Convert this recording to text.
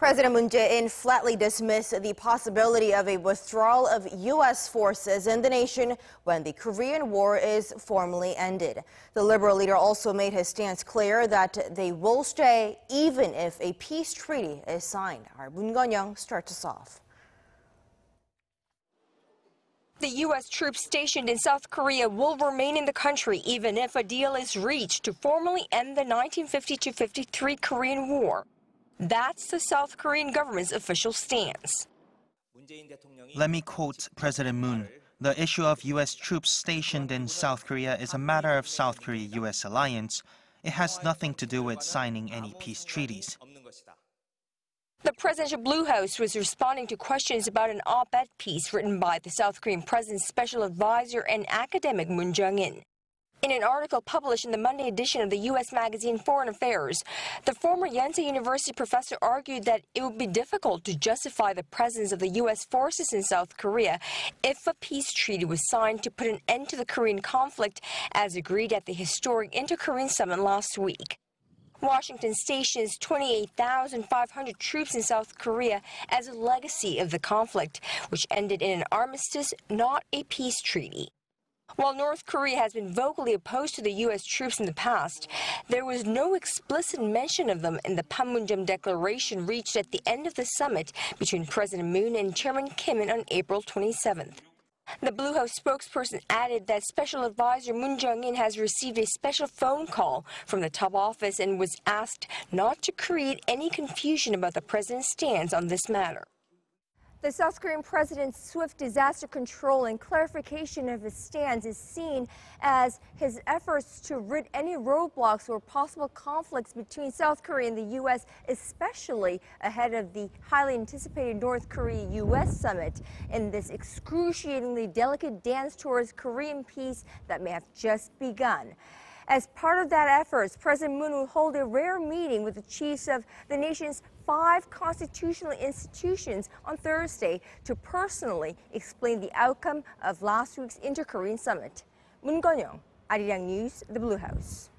President Moon Jae-in flatly dismissed the possibility of a withdrawal of U.S. forces in the nation when the Korean War is formally ended. The Liberal leader also made his stance clear that they will stay even if a peace treaty is signed. Our Moon Kwan-young starts us off. The U.S. troops stationed in South Korea will remain in the country even if a deal is reached to formally end the 1952-53 Korean War. That's the South Korean government's official stance. Let me quote President Moon. The issue of U.S. troops stationed in South Korea is a matter of South Korea-U.S. alliance. It has nothing to do with signing any peace treaties. The presidential Blue House was responding to questions about an op-ed piece written by the South Korean president's special advisor and academic Moon Chung-in. In an article published in the Monday edition of the U.S. magazine Foreign Affairs, the former Yonsei University professor argued that it would be difficult to justify the presence of the U.S. forces in South Korea if a peace treaty was signed to put an end to the Korean conflict, as agreed at the historic Inter-Korean Summit last week. Washington stations 28,500 troops in South Korea as a legacy of the conflict, which ended in an armistice, not a peace treaty. While North Korea has been vocally opposed to the U.S. troops in the past, there was no explicit mention of them in the Panmunjom Declaration reached at the end of the summit between President Moon and Chairman Kim on April 27th. The Blue House spokesperson added that Special Advisor Moon Jae-in has received a special phone call from the top office and was asked not to create any confusion about the president's stance on this matter. The South Korean president's swift disaster control and clarification of his stance is seen as his efforts to rid any roadblocks or possible conflicts between South Korea and the U.S., especially ahead of the highly anticipated North Korea-U.S. summit, in this excruciatingly delicate dance towards Korean peace that may have just begun. As part of that effort, President Moon will hold a rare meeting with the chiefs of the nation's 5 constitutional institutions on Thursday to personally explain the outcome of last week's Inter-Korean Summit. Moon Kwan-young, Arirang News, The Blue House.